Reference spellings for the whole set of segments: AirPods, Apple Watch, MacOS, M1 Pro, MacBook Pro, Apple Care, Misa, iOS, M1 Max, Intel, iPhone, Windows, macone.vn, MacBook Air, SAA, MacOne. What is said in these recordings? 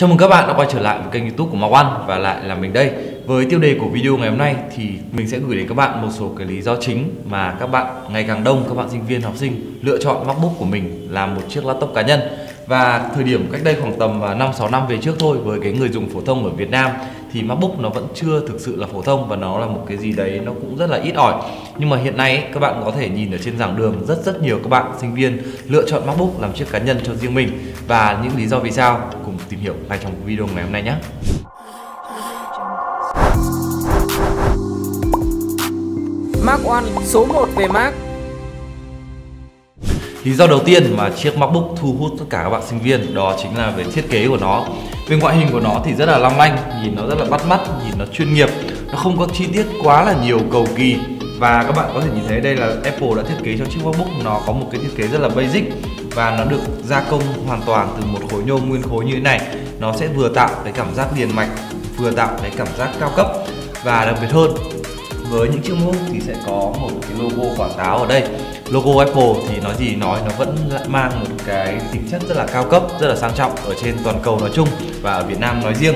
Chào mừng các bạn đã quay trở lại với kênh YouTube của MacOne và lại là mình đây. Với tiêu đề của video ngày hôm nay thì mình sẽ gửi đến các bạn một số cái lý do chính mà các bạn ngày càng đông các bạn sinh viên học sinh lựa chọn MacBook của mình là một chiếc laptop cá nhân. Và thời điểm cách đây khoảng tầm 5-6 năm về trước thôi, với cái người dùng phổ thông ở Việt Nam thì MacBook nó vẫn chưa thực sự là phổ thông và nó là một cái gì đấy nó cũng rất là ít ỏi. Nhưng mà hiện nay các bạn có thể nhìn ở trên giảng đường rất nhiều các bạn sinh viên lựa chọn MacBook làm chiếc cá nhân cho riêng mình. Và những lý do vì sao cùng tìm hiểu ngay trong video ngày hôm nay nhé. MacOne số 1 về Mac. Lý do đầu tiên mà chiếc MacBook thu hút tất cả các bạn sinh viên đó chính là về thiết kế của nó. Về ngoại hình của nó thì rất là long lanh, nhìn nó rất là bắt mắt, nhìn nó chuyên nghiệp, nó không có chi tiết quá là nhiều cầu kỳ. Và các bạn có thể nhìn thấy đây là Apple đã thiết kế cho chiếc MacBook, nó có một cái thiết kế rất là basic và nó được gia công hoàn toàn từ một khối nhôm nguyên khối như thế này. Nó sẽ vừa tạo cái cảm giác liền mạch, vừa tạo cái cảm giác cao cấp. Và đặc biệt hơn, với những chiếc MacBook thì sẽ có một cái logo quả táo ở đây. Logo Apple thì nói gì nói, nó vẫn mang một cái tính chất rất là cao cấp, rất là sang trọng ở trên toàn cầu nói chung và ở Việt Nam nói riêng.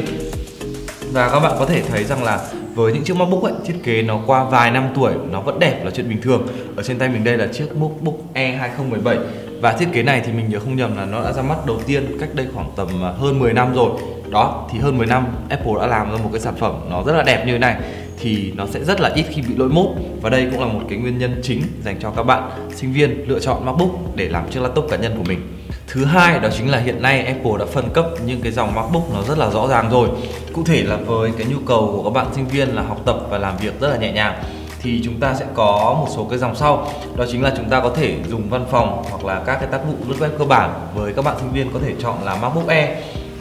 Và các bạn có thể thấy rằng là với những chiếc MacBook ấy, thiết kế nó qua vài năm tuổi nó vẫn đẹp là chuyện bình thường. Ở trên tay mình đây là chiếc MacBook Air 2017 và thiết kế này thì mình nhớ không nhầm là nó đã ra mắt đầu tiên cách đây khoảng tầm hơn 10 năm rồi. Đó, thì hơn 10 năm Apple đã làm ra một cái sản phẩm nó rất là đẹp như thế này thì nó sẽ rất là ít khi bị lỗi mốt. Và đây cũng là một cái nguyên nhân chính dành cho các bạn sinh viên lựa chọn MacBook để làm chiếc laptop cá nhân của mình. Thứ hai đó chính là hiện nay Apple đã phân cấp những cái dòng MacBook nó rất là rõ ràng rồi. Cụ thể là với cái nhu cầu của các bạn sinh viên là học tập và làm việc rất là nhẹ nhàng thì chúng ta sẽ có một số cái dòng sau. Đó chính là chúng ta có thể dùng văn phòng hoặc là các cái tác vụ lướt web cơ bản. Với các bạn sinh viên có thể chọn là MacBook Air.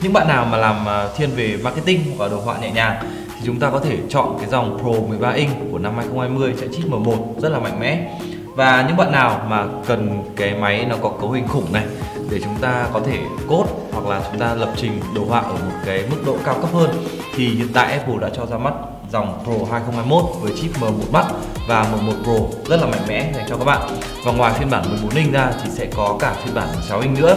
Những bạn nào mà làm thiên về marketing và đồ họa nhẹ nhàng thì chúng ta có thể chọn cái dòng Pro 13 inch của năm 2020 chạy chip M1 rất là mạnh mẽ. Và những bạn nào mà cần cái máy nó có cấu hình khủng này để chúng ta có thể code hoặc là chúng ta lập trình đồ họa ở một cái mức độ cao cấp hơn thì hiện tại Apple đã cho ra mắt dòng Pro 2021 với chip M1 Max và M1 Pro rất là mạnh mẽ dành cho các bạn. Và ngoài phiên bản 14 inch ra thì sẽ có cả phiên bản 16 inch nữa.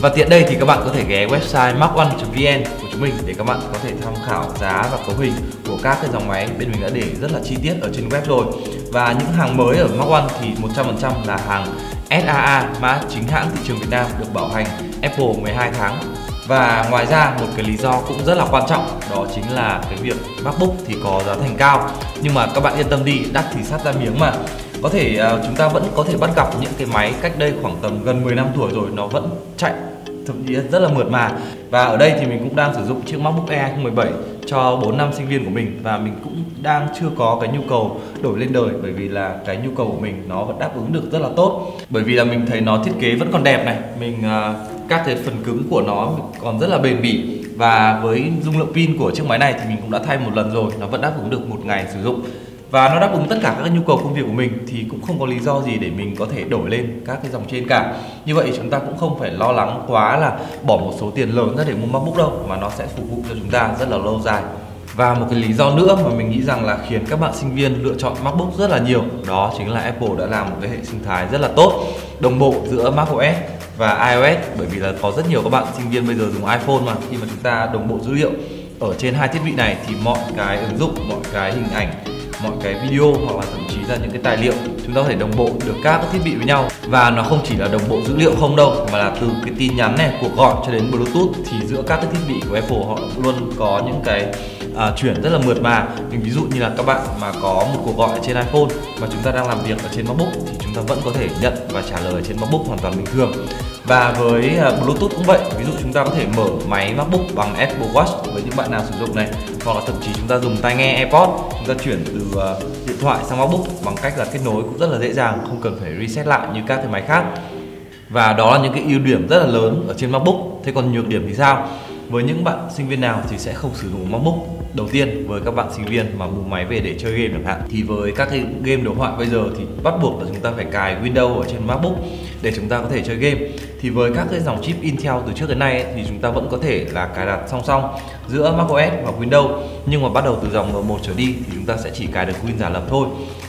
Và tiện đây thì các bạn có thể ghé website macone.vn của chúng mình để các bạn có thể tham khảo giá và cấu hình của các cái dòng máy. Bên mình đã để rất là chi tiết ở trên web rồi. Và những hàng mới ở MacOne thì 100% là hàng SAA, mã chính hãng thị trường Việt Nam, được bảo hành Apple 12 tháng. Và ngoài ra một cái lý do cũng rất là quan trọng đó chính là cái việc MacBook thì có giá thành cao, nhưng mà các bạn yên tâm đi, đắt thì sắt ra miếng mà. Có thể chúng ta vẫn có thể bắt gặp những cái máy cách đây khoảng tầm gần 10 năm tuổi rồi nó vẫn chạy thậm chí rất là mượt mà. Và ở đây thì mình cũng đang sử dụng chiếc MacBook Air 2017 cho 4 năm sinh viên của mình và mình cũng đang chưa có cái nhu cầu đổi lên đời, bởi vì là cái nhu cầu của mình nó vẫn đáp ứng được rất là tốt, bởi vì là mình thấy nó thiết kế vẫn còn đẹp này, các cái phần cứng của nó còn rất là bền bỉ. Và với dung lượng pin của chiếc máy này thì mình cũng đã thay một lần rồi, nó vẫn đáp ứng được một ngày sử dụng và nó đáp ứng tất cả các nhu cầu công việc của mình thì cũng không có lý do gì để mình có thể đổi lên các cái dòng trên cả. Như vậy chúng ta cũng không phải lo lắng quá là bỏ một số tiền lớn ra để mua MacBook đâu, mà nó sẽ phục vụ cho chúng ta rất là lâu dài. Và một cái lý do nữa mà mình nghĩ rằng là khiến các bạn sinh viên lựa chọn MacBook rất là nhiều đó chính là Apple đã làm một cái hệ sinh thái rất là tốt, đồng bộ giữa macOS và iOS, bởi vì là có rất nhiều các bạn sinh viên bây giờ dùng iPhone mà khi mà chúng ta đồng bộ dữ liệu ở trên hai thiết bị này thì mọi cái ứng dụng, mọi cái hình ảnh, mọi cái video hoặc là thậm chí là những cái tài liệu chúng ta có thể đồng bộ được các thiết bị với nhau. Và nó không chỉ là đồng bộ dữ liệu không đâu, mà là từ cái tin nhắn này, cuộc gọi cho đến Bluetooth thì giữa các cái thiết bị của Apple họ luôn có những cái chuyển rất là mượt mà. Mình ví dụ như là các bạn mà có một cuộc gọi trên iPhone mà chúng ta đang làm việc ở trên MacBook thì chúng ta vẫn có thể nhận và trả lời trên MacBook hoàn toàn bình thường. Và với Bluetooth cũng vậy, ví dụ chúng ta có thể mở máy MacBook bằng Apple Watch với những bạn nào sử dụng này, hoặc là thậm chí chúng ta dùng tai nghe AirPods, chúng ta chuyển từ điện thoại sang MacBook bằng cách là kết nối cũng rất là dễ dàng, không cần phải reset lại như các cái máy khác. Và đó là những cái ưu điểm rất là lớn ở trên MacBook. Thế còn nhược điểm thì sao? Với những bạn sinh viên nào thì sẽ không sử dụng MacBook? Đầu tiên, với các bạn sinh viên mà mua máy về để chơi game chẳng hạn thì với các cái game đồ họa bây giờ thì bắt buộc là chúng ta phải cài Windows ở trên MacBook để chúng ta có thể chơi game. Thì với các cái dòng chip Intel từ trước đến nay ấy, thì chúng ta vẫn có thể là cài đặt song song giữa macOS và Windows, nhưng mà bắt đầu từ dòng M1 trở đi thì chúng ta sẽ chỉ cài được Win giả lập thôi,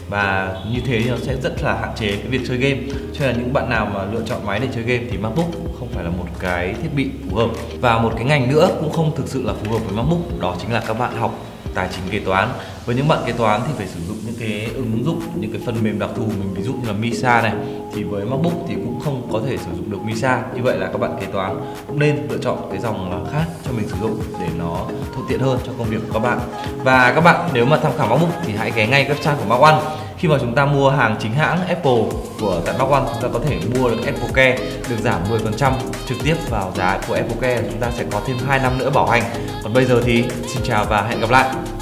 và như thế nó sẽ rất là hạn chế cái việc chơi game. Cho nên là những bạn nào mà lựa chọn máy để chơi game thì MacBook không phải là một cái thiết bị phù hợp. Và một cái ngành nữa cũng không thực sự là phù hợp với MacBook, đó chính là các bạn học tài chính kế toán. Với những bạn kế toán thì phải sử dụng những cái ứng dụng, những cái phần mềm đặc thù, mình ví dụ như là Misa này, thì với MacBook thì cũng không có thể sử dụng được Misa. Như vậy là các bạn kế toán cũng nên lựa chọn cái dòng khác cho mình sử dụng để nó thuận tiện hơn cho công việc của các bạn. Và các bạn nếu mà tham khảo MacBook thì hãy ghé ngay các trang của MacOne. Khi mà chúng ta mua hàng chính hãng Apple của tại MacOne, chúng ta có thể mua được Apple Care được giảm 10% trực tiếp vào giá của Apple Care. Chúng ta sẽ có thêm 2 năm nữa bảo hành. Còn bây giờ thì xin chào và hẹn gặp lại.